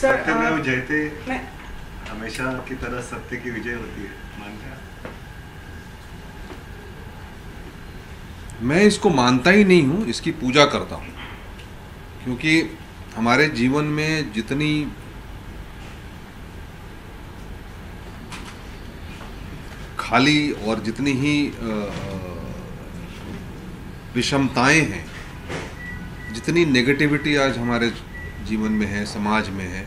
Sir में जयते हमेशा की तरह सत्य की विजय होती है, मानते हैं? मैं इसको मानता ही नहीं हूँ, इसकी पूजा करता हूँ, क्योंकि हमारे जीवन में जितनी खाली और जितनी ही विषमताएं हैं, जितनी नेगेटिविटी आज हमारे जीवन में है, समाज में है,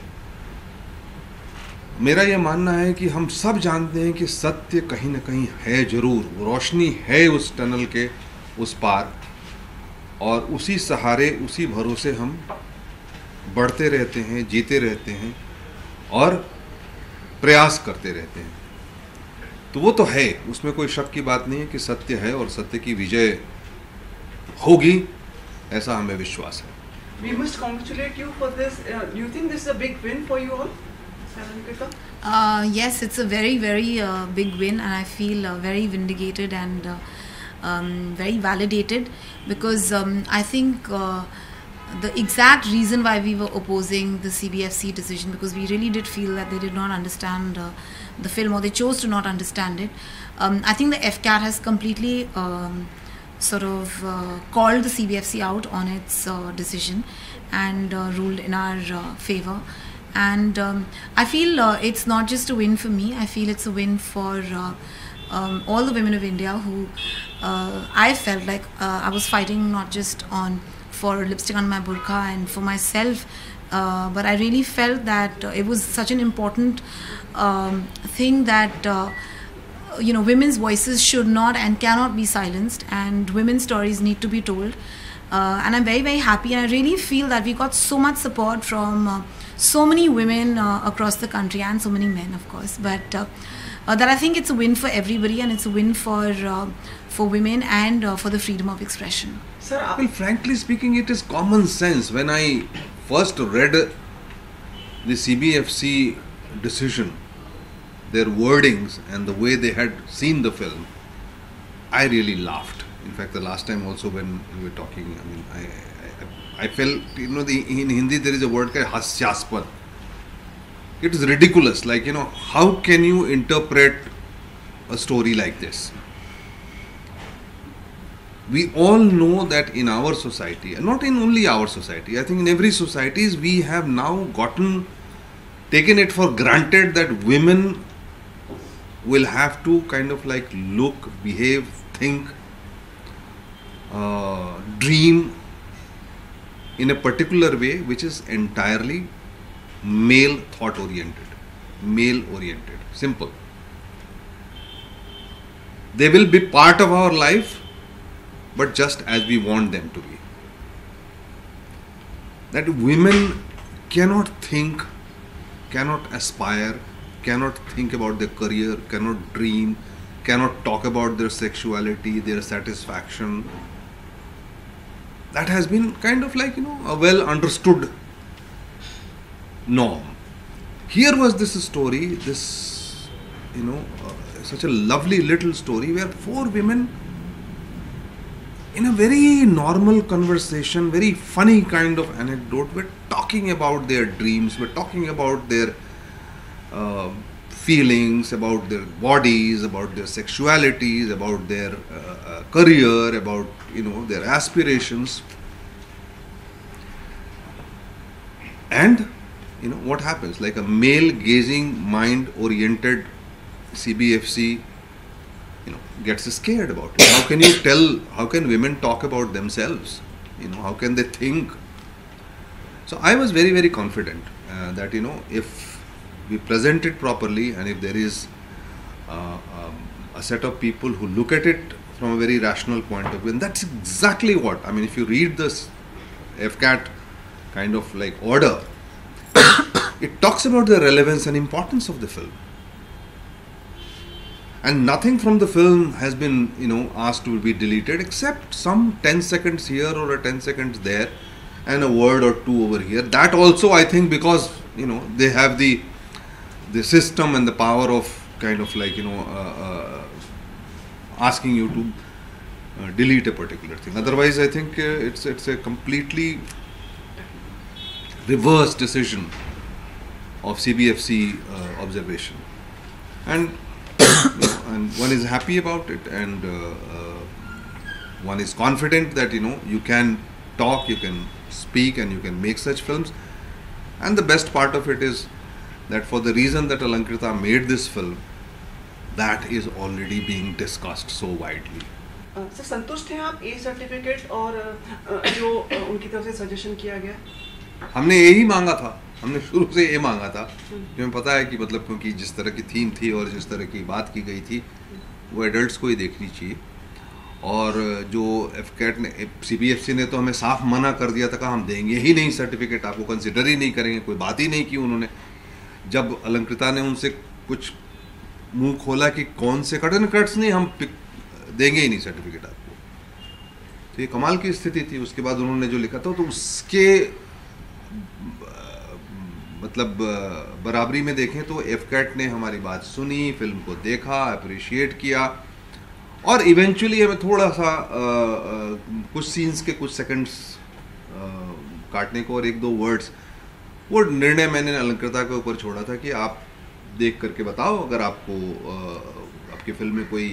मेरा ये मानना है कि हम सब जानते हैं कि सत्य कहीं ना कहीं है, जरूर रोशनी है उस टनल के उस पार, और उसी सहारे उसी भरोसे हम बढ़ते रहते हैं, जीते रहते हैं और प्रयास करते रहते हैं। तो वो तो है, उसमें कोई शक की बात नहीं है कि सत्य है और सत्य की विजय होगी, ऐसा हमें विश्वास है। We must congratulate you for this. Do you think this is a big win for you all? Yes, it's a very, very big win, and I feel very vindicated and very validated, because I think the exact reason why we were opposing the CBFC decision, because we really did feel that they did not understand the film, or they chose to not understand it. I think the FCAT has completely called the CBFC out on its decision and ruled in our favor. And I feel it's not just a win for me, I feel it's a win for all the women of India who I felt like I was fighting not just for Lipstick Under My Burkha and for myself, but I really felt that it was such an important thing that women's voices should not and cannot be silenced, and women's stories need to be told. And I'm very, very happy, and I really feel that we got so much support from so many women across the country, and so many men, of course, but that I think it's a win for everybody, and it's a win for women and for the freedom of expression. Sir, well, frankly speaking, it is common sense. When I first read the CBFC decision, their wordings and the way they had seen the film, I really laughed. In fact, the last time also when we were talking, I mean, I felt, in Hindi there is a word called "hasyaspad." It is ridiculous. Like, how can you interpret a story like this? We all know that in our society, and not in only our society, I think in every society, we have now taken it for granted that women will have to look, behave, think, dream in a particular way which is entirely male thought oriented, male oriented, simple. They will be part of our life, but just as we want them to be. That women cannot think, cannot aspire, cannot think about their career, cannot dream, cannot talk about their sexuality, their satisfaction. That has been a well understood norm. Here was this story, this such a lovely little story where four women in a very normal conversation, very funny kind of anecdote, were talking about their dreams, were talking about their feelings, about their bodies, about their sexualities, about their career, about their aspirations. And what happens, like a male gazing, mind oriented CBFC gets scared about it. How can women talk about themselves? How can they think? So I was very, very confident that if we present it properly, and if there is a set of people who look at it from a very rational point of view, and that's exactly what, I mean, if you read this FCAT order, it talks about the relevance and importance of the film. And nothing from the film has been, asked to be deleted, except some 10 seconds here or a 10 seconds there, and a word or two over here. That also, I think, because, they have the system and the power of asking you to delete a particular thing. Otherwise, I think it's a completely reverse decision of CBFC observation, and one is happy about it, and one is confident that you can talk, you can speak, and you can make such films. And the best part of it is that for the reason that Alankrita made this film, that is already being discussed so widely. Sir, संतुष्ट हैं आप A certificate और जो उनकी तरफ से suggestion किया गया? हमने A ही मांगा था, हमने शुरू से A मांगा था। हमें पता है कि मतलब क्योंकि जिस तरह की थीम थी और जिस तरह की बात की गई थी, वो एडल्ट्स को ही देखनी चाहिए। और जो FCAT ने, CBFC ने तो हमें साफ मना कर दिया था कि हम देंगे ही नहीं सर्टिफिकेट, आपको कंसिडर ही नहीं करेंगे, कोई बात ही नहीं की उन्होंने। जब अलंकृता ने उनसे कुछ मुंह खोला कि कौन से कट एंड कट्स नहीं, हम देंगे ही नहीं सर्टिफिकेट आपको, तो ये कमाल की स्थिति थी। उसके बाद उन्होंने जो लिखा था, तो उसके मतलब बराबरी में देखें तो FCAT ने हमारी बात सुनी, फिल्म को देखा, अप्रिशिएट किया, और इवेंचुअली हमें थोड़ा सा कुछ सीन्स के कुछ सेकंड्स काटने को और एक दो वर्ड्स, वो निर्णय मैंने अलंकृता के ऊपर छोड़ा था कि आप देख करके बताओ, अगर आपको आपकी फिल्म में कोई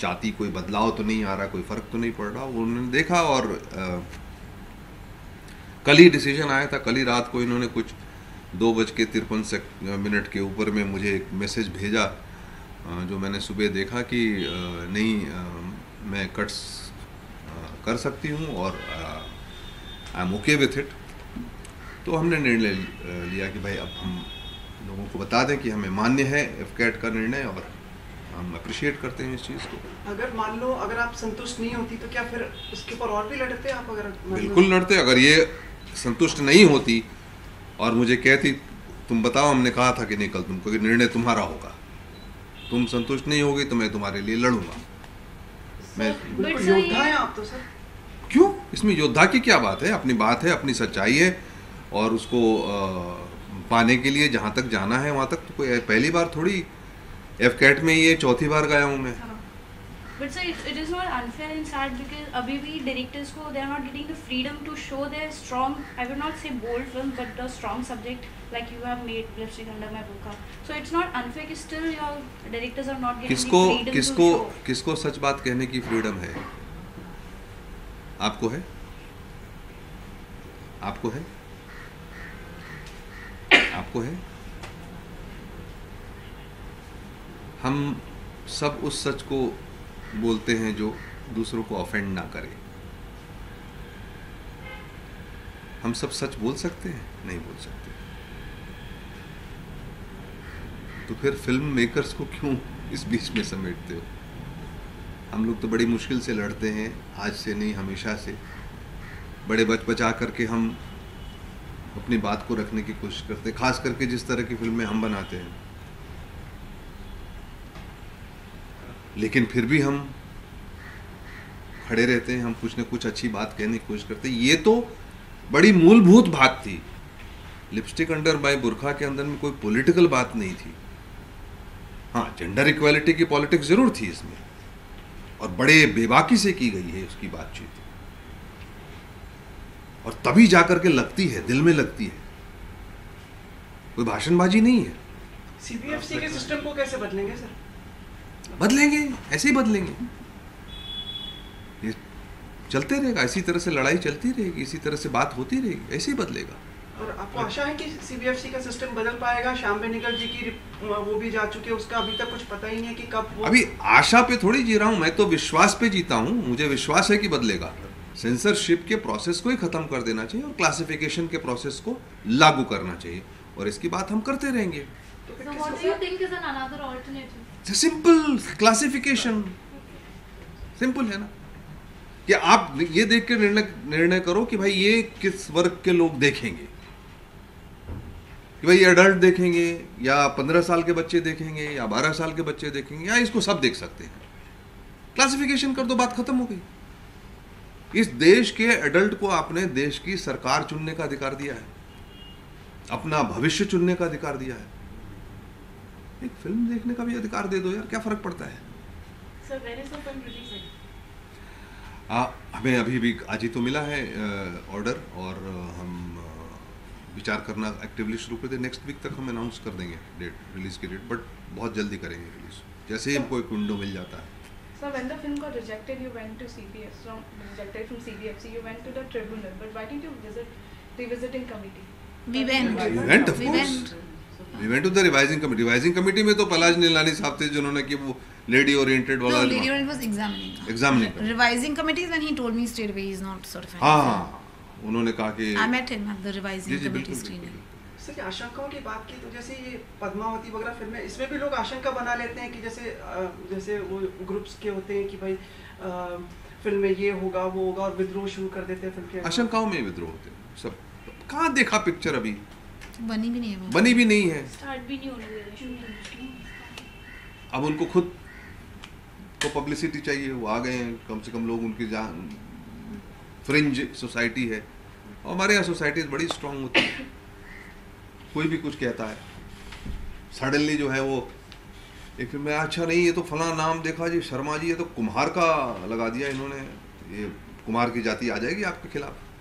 जाती कोई बदलाव तो नहीं आ रहा, कोई फ़र्क तो नहीं पड़ रहा। उन्होंने देखा और कल ही डिसीजन आया था। कल ही रात को इन्होंने कुछ 2:53 के ऊपर में मुझे एक मैसेज भेजा, जो मैंने सुबह देखा कि नहीं, मैं कट्स कर सकती हूँ और I am okay with it. तो हमने निर्णय लिया कि भाई अब हम लोगों को बता दें कि हमें मान्य है FCAT का निर्णय और हम अप्रिशिएट करते हैं इस चीज़ को। अगर मान लो अगर आप संतुष्ट नहीं होती तो क्या फिर उसके ऊपर और भी लड़ते आप? अगर बिल्कुल लड़ते। अगर ये संतुष्ट नहीं होती और मुझे कहती तुम बताओ, हमने कहा था कि नहीं कल तुमको निर्णय तुम्हारा होगा, तुम संतुष्ट नहीं होगी तो मैं तुम्हारे लिए लड़ूंगा। मैं योद्धा है आप तो सर, क्यों इसमें योद्धा की क्या बात है? अपनी बात है, अपनी सच्चाई है, और उसको पाने के लिए जहाँ तक जाना है वहाँ तक। तो कोई पहली बार थोड़ी FCAT में ये 4थी बार गया हूँ मैं। But sir, it is not unfair and sad because अभी भी directors को they are not getting the freedom to show their strong, I would not say bold film, but the strong subject like you have made Lipstick Under My Burkha. So it's not unfair कि still your directors are not getting the freedom to show. किसको सच बात कहने की freedom है? आपको है? आपको है? आपको है? हम सब उस सच को बोलते हैं जो दूसरों को ऑफेंड ना करे। हम सब सच बोल सकते हैं? नहीं बोल सकते। तो फिर फिल्म मेकर्स को क्यों इस बीच में समेटते हो? हम लोग तो बड़ी मुश्किल से लड़ते हैं, आज से नहीं हमेशा से, बड़े बच-बचा करके हम अपनी बात को रखने की कोशिश करते हैं, खास करके जिस तरह की फिल्में हम बनाते हैं। लेकिन फिर भी हम खड़े रहते हैं, हम कुछ ना कुछ अच्छी बात कहने की कोशिश करते हैं। ये तो बड़ी मूलभूत बात थी। लिपस्टिक अंडर माय बुर्खा के अंदर में कोई पॉलिटिकल बात नहीं थी। हाँ, जेंडर इक्वालिटी की पॉलिटिक्स जरूर थी इसमें, और बड़े बेबाकी से की गई है उसकी बातचीत, और तभी जाकर के लगती है, दिल में लगती है। कोई भाषणबाजी नहीं है। CBFC के सिस्टम को कैसे बदलेंगे सर? बदलेंगे, ऐसे ही बदलेंगे। ये चलते रहेगा, इसी तरह से लड़ाई चलती रहेगी, इसी तरह से बात होती रहेगी, ऐसे ही बदलेगा। और आपको आशा है कि CBFC का सिस्टम बदल पाएगा? श्याम बेनेगल जी की वो भी जा चुके, उसका अभी तक कुछ पता ही नहीं है कि कब वो। अभी आशा पे थोड़ी जी रहा हूँ मैं, तो विश्वास पे जीता हूँ। मुझे विश्वास है कि बदलेगा। सेंसरशिप के प्रोसेस को ही खत्म कर देना चाहिए और क्लासिफिकेशन के प्रोसेस को लागू करना चाहिए, और इसकी बात हम करते रहेंगे। सिंपल क्लासिफिकेशन, सिंपल है ना, कि आप ये देख के निर्णय करो कि भाई ये किस वर्ग के लोग देखेंगे, कि भाई ये एडल्ट देखेंगे या 15 साल के बच्चे देखेंगे या 12 साल के बच्चे देखेंगे या इसको सब देख सकते हैं। क्लासिफिकेशन कर दो, बात खत्म हो गई। इस देश के एडल्ट को आपने देश की सरकार चुनने का अधिकार दिया है, अपना भविष्य चुनने का अधिकार दिया है, एक फिल्म देखने का भी अधिकार दे दो यार, क्या फर्क पड़ता है? Sir, where is the film releasing? हमें अभी आज ही तो मिला है ऑर्डर, और हम विचार करना एक्टिवली शुरू कर दे। नेक्स्ट वीक तक हम अनाउंस कर देंगे डेट, रिलीज़ की डेट, बट बहुत जल्दी करेंगे रिलीज़ जैसे ही हमको एक विंडो मिल जाता है। So when the film got rejected, you went to CBFC. From rejected from CBFC, you went to the tribunal. But why did you visit the visiting committee? We went, of course. We went to the revising committee. Revising committee में तो पलाज नीलानी साहब थे जिन्होंने कि वो lady oriented वाला. No, lady oriented was examining. Revising committee when he told me straight away he is not certified. हाँ, उन्होंने कहा कि. I met him at the revising committee screening. Sir आशंकाओं की बात की तो जैसे ये पद्मावती वगैरह फिल्में इसमें भी लोग आशंका बना लेते हैं कि जैसे वो ग्रुप्स के होते हैं कि भाई फिल्म में ये होगा वो होगा और विद्रोह शुरू कर देते हैं फिल्म के। आशंकाओं में विद्रोह होते हैं सब। कहाँ देखा पिक्चर अभी बनी भी नहीं है अब उनको खुद को पब्लिसिटी चाहिए, वो आ गए हैं कम से कम लोग उनकी जान। फ्रिंज सोसाइटी है और हमारे यहाँ सोसाइटीज बड़ी स्ट्रांग होती है, कोई भी कुछ कहता है सडनली जो है वो एक फिल्म में अच्छा नहीं ये तो फलां नाम देखा जी शर्मा जी ये तो कुम्हार का लगा दिया इन्होंने, ये कुम्हार की जाति आ जाएगी आपके खिलाफ।